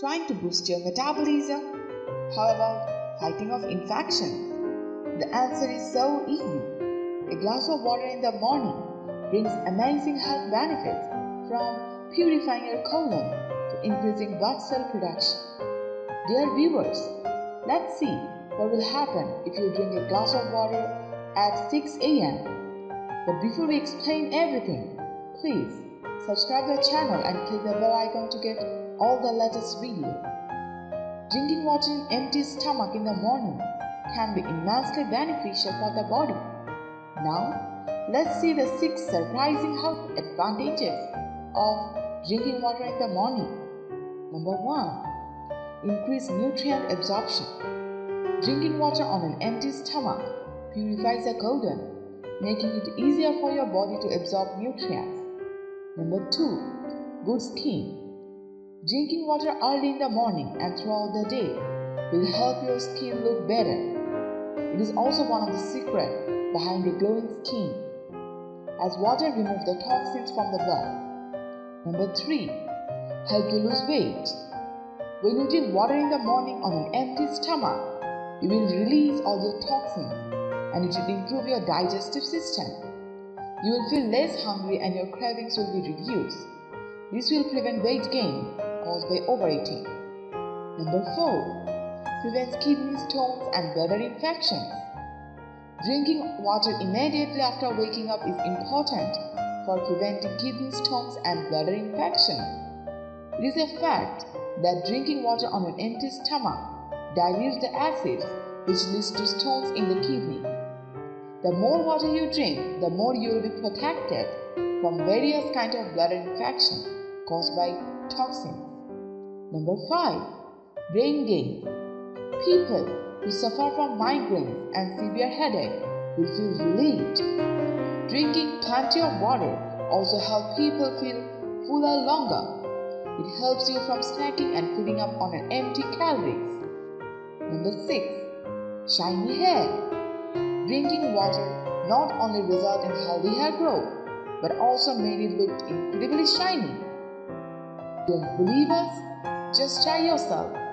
trying to boost your metabolism? How about fighting off infection? The answer is so easy. A glass of water in the morning brings amazing health benefits, from purifying your colon to increasing blood cell production. Dear viewers, let's see what will happen if you drink a glass of water at 6 a.m. But before we explain everything, please subscribe the channel and click the bell icon to get all the latest videos. Drinking water in empty stomach in the morning can be immensely beneficial for the body. Now, let's see the 6 surprising health advantages of drinking water in the morning. Number 1. Increase nutrient absorption. Drinking water on an empty stomach purifies the colon, making it easier for your body to absorb nutrients. Number 2. Good skin. Drinking water early in the morning and throughout the day will help your skin look better. It is also one of the secrets behind a glowing skin, as water removes the toxins from the blood. Number 3. Help you lose weight. When you drink water in the morning on an empty stomach, you will release all your toxins and it will improve your digestive system. You will feel less hungry and your cravings will be reduced. This will prevent weight gain caused by overeating. Number 4. Prevents kidney stones and bladder infections. Drinking water immediately after waking up is important for preventing kidney stones and bladder infection. It is a fact that drinking water on an empty stomach dilutes the acids, which leads to stones in the kidney. The more water you drink, the more you will be protected from various kinds of bladder infection caused by toxins. Number 5. Brain gain. People who suffer from migraines and severe headache will feel relieved. Drinking plenty of water also helps people feel fuller longer. It helps you from snacking and filling up on an empty calories. Number 6. Shiny hair. Drinking water not only results in healthy hair growth, but also made it look incredibly shiny. Don't believe us? Just try yourself.